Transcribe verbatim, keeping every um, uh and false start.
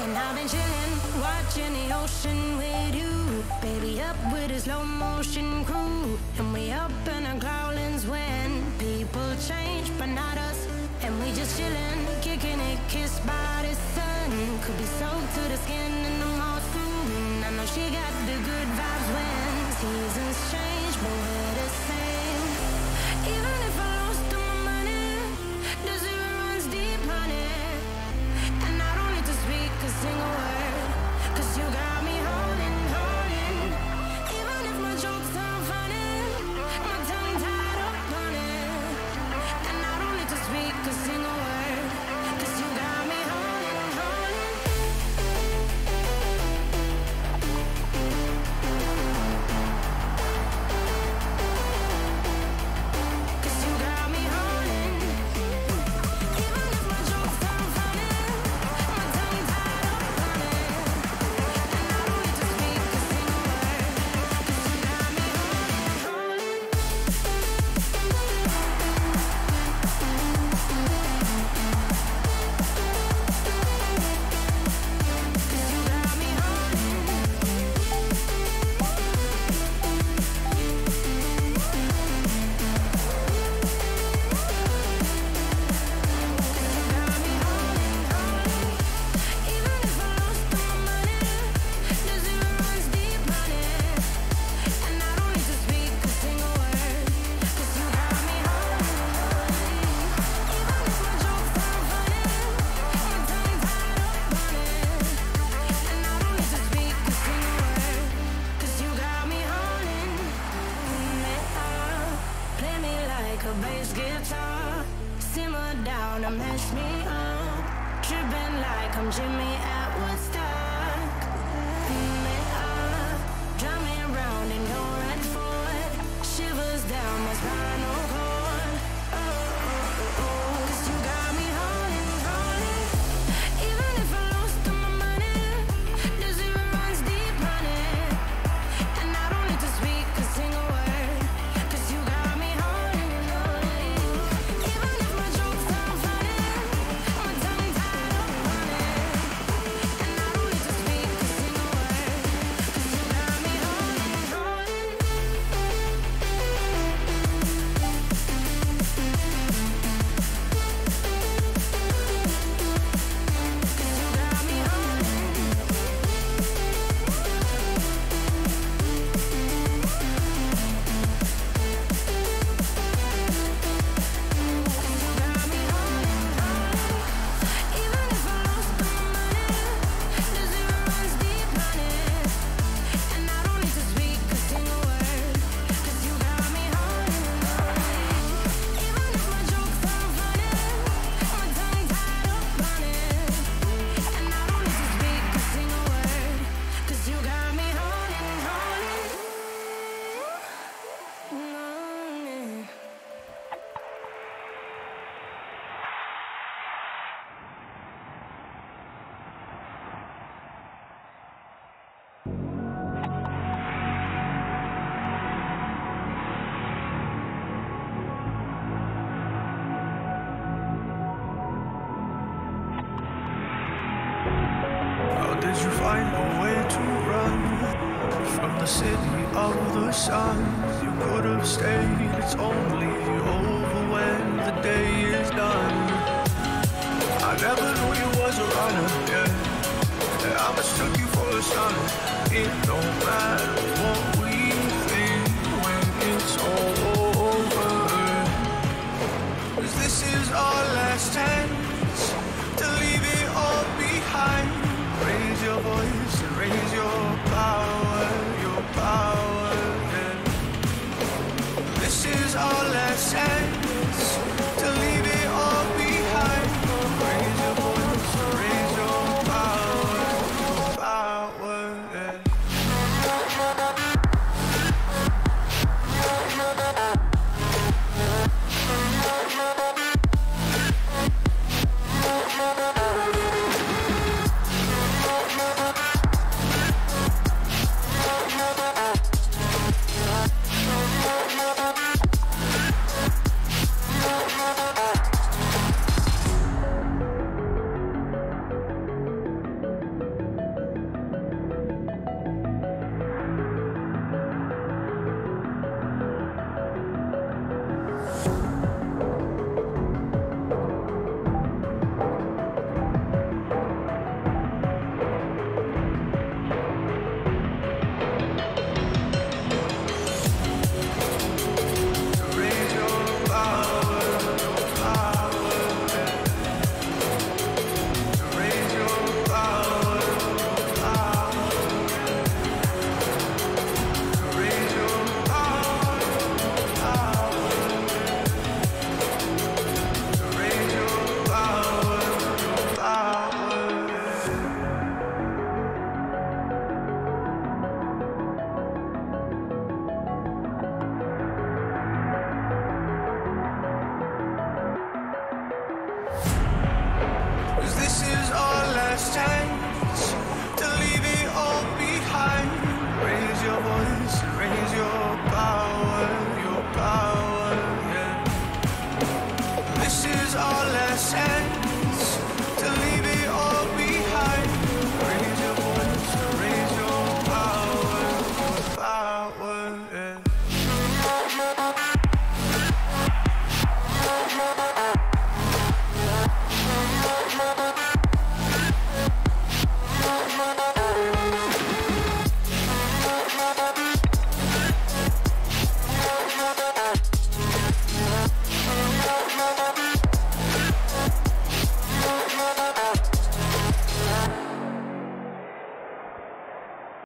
And I've been chilling, watching the ocean with you. Baby, up with a slow motion crew. And we up in our growlings when people change, but not us. And we just chilling, kicking it, kissed by the sun. Could be soaked to the skin in the mall soon. I know she got the good vibes when seasons change, but we're the same. Even if I lost all my money, the zero runs deep, honey. And I don't need to speak a single word, cause you got me holding, holding. Even if my jokes are funny, my tongue tied up, honey. And I don't need to speak a single word, cause you got me holding, holding. Cause you got me holding. Even if my jokes are funny, my tongue tied up, honey. And I don't need to speak a single word, cause you got me holding, holding. Cause you got me holding. Cause you got me holding, holding. Even if I lost all my money, the zero runs deep, honey. And I don't need to speak a single word, cause you got me holding, holding. Even if my jokes are funny, my tongue tied up, honey. And I don't need to speak a single word, cause you got me holding. Yeah. Play me like a bass guitar, simmer down and mess me up. Tripping like I'm Jimmy at Woodstock. Yeah. Drive me round in your red Ford, shivers down my spinal cord. Oh, oh, oh, oh. Cause you got me holding, holding. Even if I lost all my money, the zero runs deep, honey. And I don't need to speak a single word, cause you got me holding, holding. Even if my jokes are funny, my tongue tied up, honey. And I don't need to speak a single word, cause you got me holding, holding. Cause you got me holding. Cause you got me holding, holding. Even if I lost all my money, the zero runs deep, honey. And I don't need to speak a single word, cause you got me holding, holding. Even if my jokes are funny, my tongue tied up, honey. And I don't need to speak a single word, cause you got me holding, holding. Lonely. How did you find a way to run from the city of the sun? You could have stayed, it's only over when the day is done. I never knew you was a runner, yeah. And I mistook you for a son. It don't matter what we think when it's all over, 'cause this is our last chance.